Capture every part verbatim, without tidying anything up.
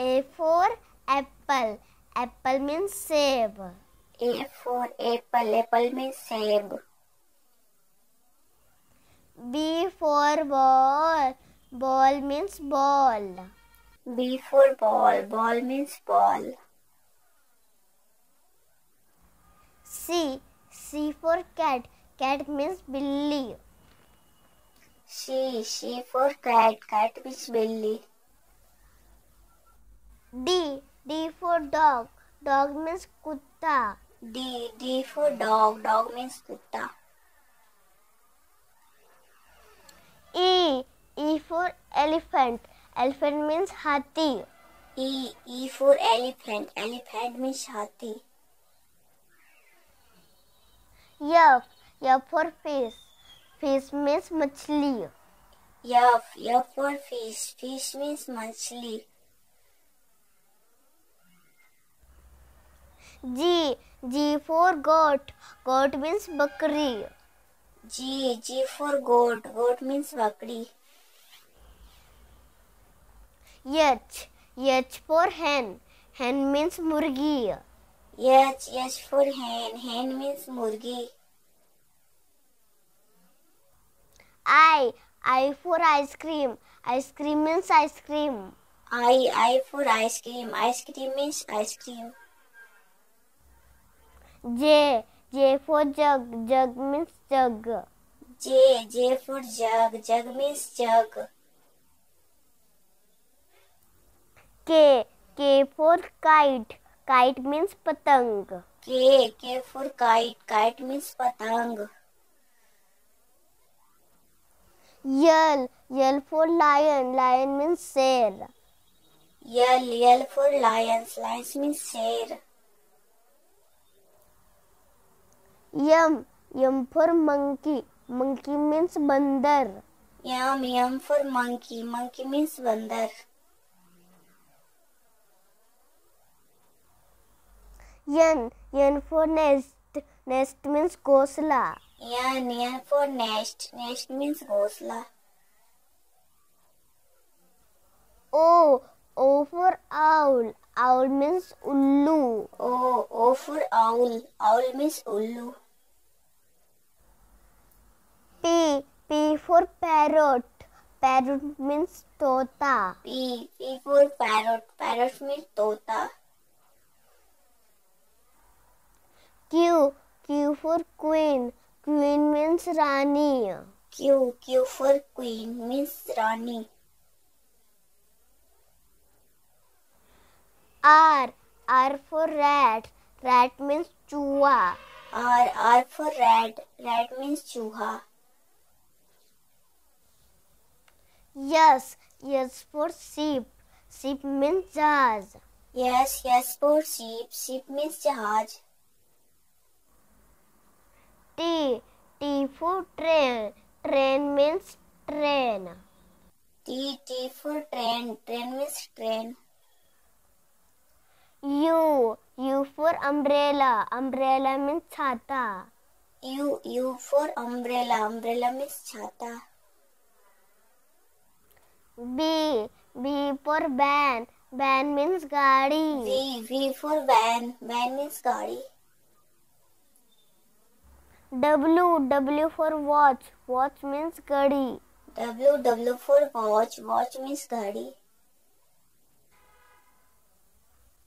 A for apple. Apple means save. A for apple. Apple means save. B for ball. Ball means ball. B for ball. Ball means ball. C. C for cat. Cat means Billy. She. She for cat. Cat means Billy. D. D for dog. Dog means kutta. D. D for dog. Dog means kutta. E. E for elephant. Elephant means hathi. E. E for elephant. Elephant means hathi. Yup. Yup for fish. Fish means machli. Yup. Yup for fish. Fish means machli. G. G for goat. Goat means bakri. G. G for goat. Goat means bakri. H. H for hen. Hen means murgi. H. H for hen. Hen means murgi. I. I for ice cream. Ice cream means ice cream. I. I for ice cream. Ice cream means ice cream. J. J for jug. Jug means jug. J. J for jug. Jug means jug. K. K for kite. Kite means patang. K. K for kite. Kite means patang. L. L for lion. Lion means share. L. L for lions. Lions means share. M. M for monkey. Monkey means bandar. M. M for monkey. Monkey means bandar. N. N for nest. Nest means ghosla. N. N for nest. Nest means ghosla. O. O for owl. Owl means ullu. O. O for owl. Owl means ullu. P. P for parrot. Parrot means tota. P. P for parrot. Parrot means tota. Q. Q for queen. Queen means rani. Q. Q for queen means rani. R. R for rat. Rat means chuha. R. R for rat. Rat means chuha. Yes. Yes for sheep. Sheep means jahaz. Yes. Yes for sheep. Sheep means jahaz. T. T for train. Train means train. T. T for train. Train means train. U. U for umbrella. Umbrella means chhata. U. U for umbrella. Umbrella means chhata. B. B for van. Van means gaadi. V. V for van. Van means gaadi. W. W for watch. Watch means ghadi. W. W for watch. Watch means ghadi.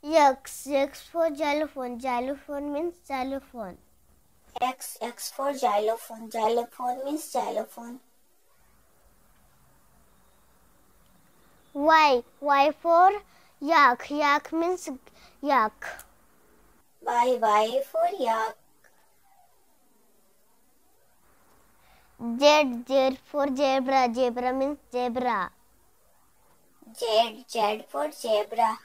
X. X for xylophone. Xylophone means xylophone. X. X for xylophone. Xylophone means xylophone. Y. Y for yak. Yak means yak. Y. Y for yak. Z. Z for zebra. Zebra means zebra. Z. Z for zebra.